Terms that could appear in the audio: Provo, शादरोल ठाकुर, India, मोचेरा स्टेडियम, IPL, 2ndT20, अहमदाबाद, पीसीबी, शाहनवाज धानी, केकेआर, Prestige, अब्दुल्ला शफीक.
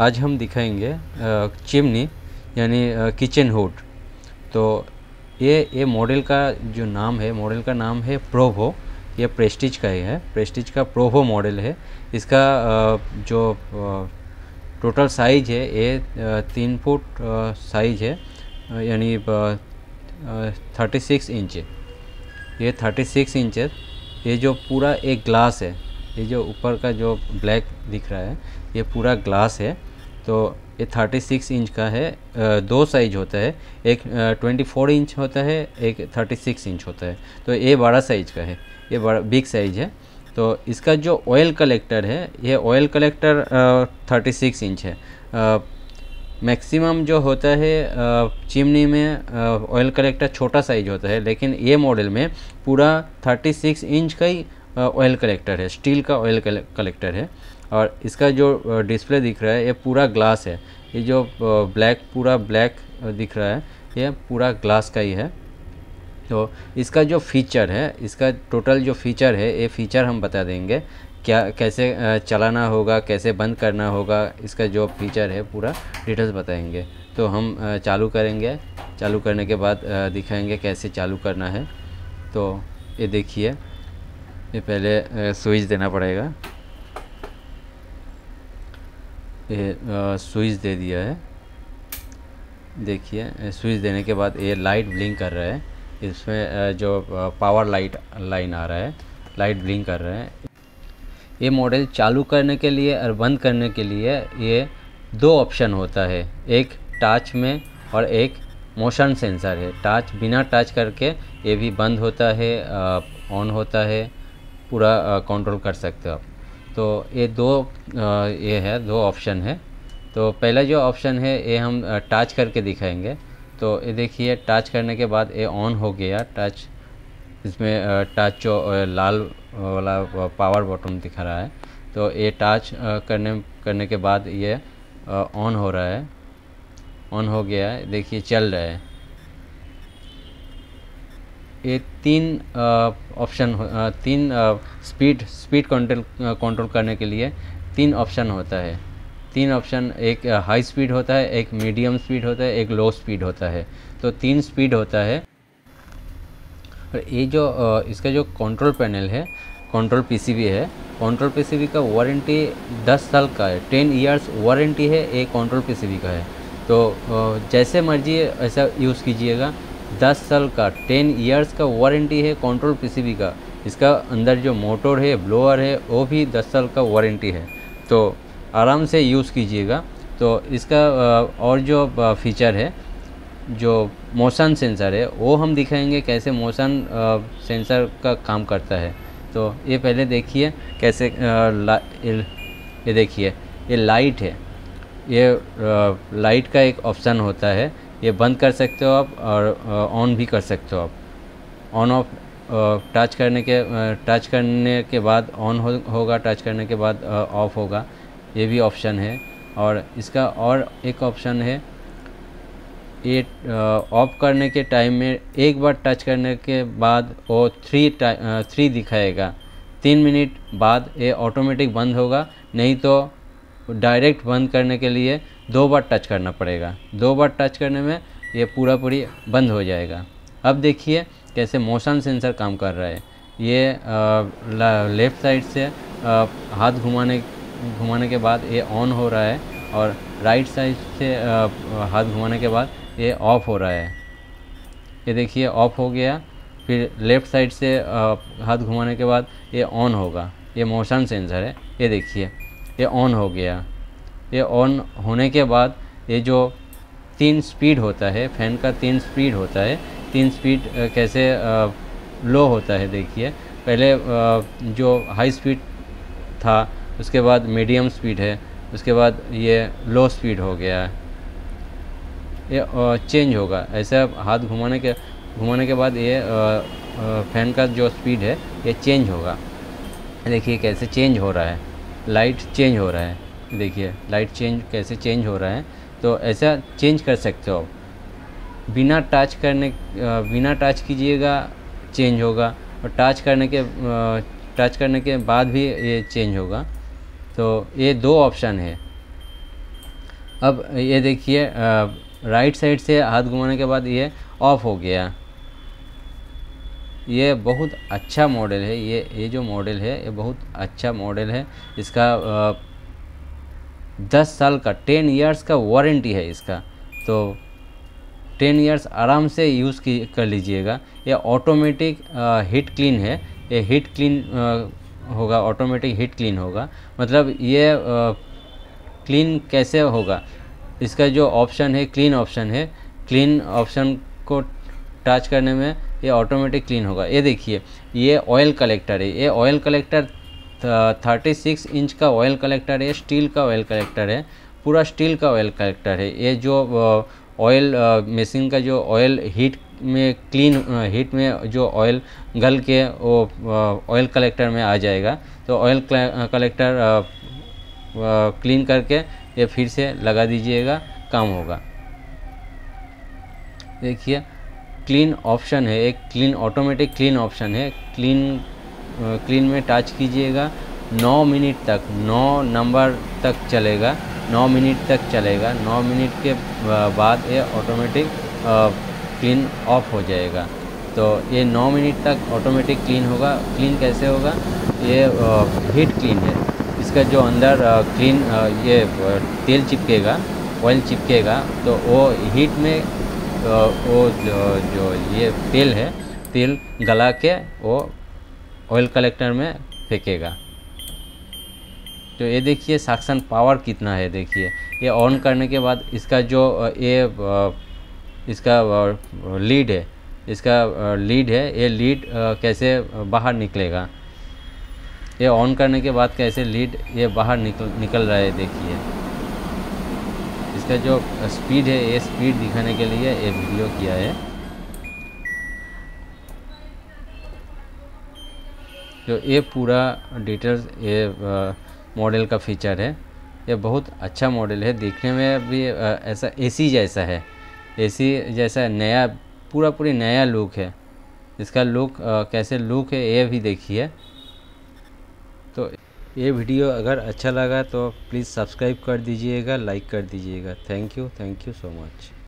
आज हम दिखाएंगे चिमनी यानी किचन हुड। तो ये मॉडल का जो नाम है, मॉडल का नाम है प्रोवो। ये प्रेस्टीज का ही है, प्रेस्टीज का प्रोवो मॉडल है। इसका जो टोटल साइज है ये 3 फुट साइज है, यानी 36 इंच है। ये 36 इंच है। ये जो पूरा एक ग्लास है, ये जो ऊपर का जो ब्लैक दिख रहा है ये पूरा ग्लास है। तो ये 36 इंच का है। दो साइज होता है, एक 24 इंच होता है, एक 36 इंच होता है। तो ये बड़ा साइज का है, ये बड़ा बिग साइज है। तो इसका जो ऑयल कलेक्टर है, ये ऑयल कलेक्टर 36 इंच है। मैक्सिमम जो होता है चिमनी में ऑयल कलेक्टर छोटा साइज होता है, लेकिन ये मॉडल में पूरा 36 इंच का ही ऑयल कलेक्टर है, स्टील का ऑयल कलेक्टर है। और इसका जो डिस्प्ले दिख रहा है ये पूरा ग्लास है। ये जो ब्लैक पूरा ब्लैक दिख रहा है ये पूरा ग्लास का ही है। तो इसका जो फीचर है, इसका टोटल जो फीचर है ये फीचर हम बता देंगे, क्या कैसे चलाना होगा, कैसे बंद करना होगा, इसका जो फीचर है पूरा डिटेल्स बताएंगे। तो हम चालू करेंगे, चालू करने के बाद दिखाएंगे कैसे चालू करना है। तो ये देखिए, ये पहले स्विच देना पड़ेगा। ये स्विच दे दिया है, देखिए स्विच देने के बाद ये लाइट ब्लिंक कर रहा है। इसमें जो पावर लाइट लाइन आ रहा है, लाइट ब्लिंक कर रहा है। ये मॉडल चालू करने के लिए और बंद करने के लिए ये दो ऑप्शन होता है, एक टच में और एक मोशन सेंसर है। टच बिना टच करके ये भी बंद होता है, ऑन होता है, पूरा कंट्रोल कर सकते हो आप। तो ये दो ऑप्शन है। तो पहला जो ऑप्शन है ये हम टच करके दिखाएंगे। तो ये देखिए टच करने के बाद ये ऑन हो गया टच। इसमें टच जो लाल वाला पावर बटन दिखा रहा है, तो ये टच करने के बाद ये ऑन हो रहा है, ऑन हो गया है, देखिए चल रहा है। ये तीन ऑप्शन, तीन स्पीड कंट्रोल करने के लिए तीन ऑप्शन होता है। तीन ऑप्शन, एक हाई स्पीड होता है, एक मीडियम स्पीड होता है, एक लो स्पीड होता है। तो तीन स्पीड होता है। और ये जो इसका जो कंट्रोल पैनल है, कंट्रोल पीसीबी है। कंट्रोल पीसीबी का वारंटी 10 साल का है, 10 इयर्स वारंटी है ये कंट्रोल पीसीबी का है। तो जैसे मर्जी ऐसा यूज़ कीजिएगा। 10 साल का 10 इयर्स का वारंटी है कंट्रोल पीसीबी का। इसका अंदर जो मोटर है, ब्लोअर है, वो भी 10 साल का वारंटी है। तो आराम से यूज़ कीजिएगा। तो इसका और जो फीचर है, जो मोशन सेंसर है, वो हम दिखाएंगे कैसे मोशन सेंसर का काम करता है। तो ये पहले देखिए कैसे ये देखिए ये लाइट है, ये लाइट का एक ऑप्शन होता है। ये बंद कर सकते हो आप और ऑन भी कर सकते हो आप। ऑन ऑफ टच करने के बाद ऑन होगा, टच करने के बाद ऑफ होगा, ये भी ऑप्शन है। और इसका और एक ऑप्शन है, ये ऑफ करने के टाइम में एक बार टच करने के बाद वो 3 दिखाएगा। 3 मिनट बाद ये ऑटोमेटिक बंद होगा, नहीं तो डायरेक्ट बंद करने के लिए 2 बार टच करना पड़ेगा। 2 बार टच करने में ये पूरा पूरी बंद हो जाएगा। अब देखिए कैसे मोशन सेंसर काम कर रहा है। ये लेफ़्ट साइड से हाथ घुमाने के बाद ये ऑन हो रहा है, और राइट साइड से हाथ घुमाने के बाद ये ऑफ हो रहा है। ये देखिए ऑफ हो गया। फिर लेफ़्ट साइड से हाथ घुमाने के बाद ये ऑन होगा। ये मोशन सेंसर है। ये देखिए ये ऑन हो गया। ये ऑन होने के बाद ये जो 3 स्पीड होता है, फैन का 3 स्पीड होता है। 3 स्पीड कैसे लो होता है, देखिए पहले जो हाई स्पीड था, उसके बाद मीडियम स्पीड है, उसके बाद ये लो स्पीड हो गया। ये चेंज होगा ऐसे हाथ घुमाने के बाद ये फैन का जो स्पीड है ये चेंज होगा। देखिए कैसे चेंज हो रहा है, लाइट चेंज हो रहा है। देखिए लाइट कैसे चेंज हो रहा है। तो ऐसा चेंज कर सकते हो बिना टच कीजिएगा, चेंज होगा। और टच करने के बाद भी ये चेंज होगा। तो ये दो ऑप्शन है। अब ये देखिए राइट साइड से हाथ घुमाने के बाद ये ऑफ हो गया। ये बहुत अच्छा मॉडल है, ये जो मॉडल है ये बहुत अच्छा मॉडल है। इसका 10 साल का 10 इयर्स का वारंटी है इसका, तो 10 इयर्स आराम से यूज़ कर लीजिएगा। ये ऑटोमेटिक हीट क्लीन है, ये हीट क्लीन होगा, ऑटोमेटिक हीट क्लीन होगा। मतलब ये क्लीन कैसे होगा, इसका जो ऑप्शन है क्लीन ऑप्शन है, क्लीन ऑप्शन को टच करने में ये ऑटोमेटिक क्लीन होगा। ये देखिए ये ऑयल कलेक्टर है, ये ऑयल कलेक्टर 36 इंच का ऑयल कलेक्टर है, स्टील का ऑयल कलेक्टर है, पूरा स्टील का ऑयल कलेक्टर है। ये जो ऑयल मशीन का जो ऑयल हीट में क्लीन हीट में जो ऑयल गल के वो ऑयल कलेक्टर में आ जाएगा, तो ऑयल कलेक्टर क्लीन करके ये फिर से लगा दीजिएगा, काम होगा। देखिए क्लीन ऑप्शन है, एक क्लीन ऑटोमेटिक क्लीन ऑप्शन है, क्लीन में टच कीजिएगा, 9 मिनट तक 9 नंबर तक चलेगा, 9 मिनट तक चलेगा। 9 मिनट के बाद ये ऑटोमेटिक क्लीन ऑफ हो जाएगा। तो ये 9 मिनट तक ऑटोमेटिक क्लीन होगा। क्लीन कैसे होगा, ये हीट क्लीन है, इसका जो अंदर क्लीन ये तेल चिपकेगा ऑयल चिपकेगा, तो वो हीट में वो जो ये तेल है तेल गला के वो ऑयल कलेक्टर में फेंकेगा। तो ये देखिए सक्शन पावर कितना है, देखिए ये ऑन करने के बाद इसका जो ये इसका लीड है, इसका लीड है, ये लीड कैसे बाहर निकलेगा, ये ऑन करने के बाद कैसे लीड ये बाहर निकल रहा है। देखिए इसका जो स्पीड है, ये स्पीड दिखाने के लिए ये वीडियो किया है। जो ये पूरा डिटेल्स ये मॉडल का फीचर है, ये बहुत अच्छा मॉडल है। देखने में भी ऐसा एसी जैसा है, एसी जैसा नया पूरा पूरी नया लुक है। इसका लुक कैसे लुक है ये भी देखिए। तो ये वीडियो अगर अच्छा लगा तो प्लीज़ सब्सक्राइब कर दीजिएगा, लाइक कर दीजिएगा। Thank you so much.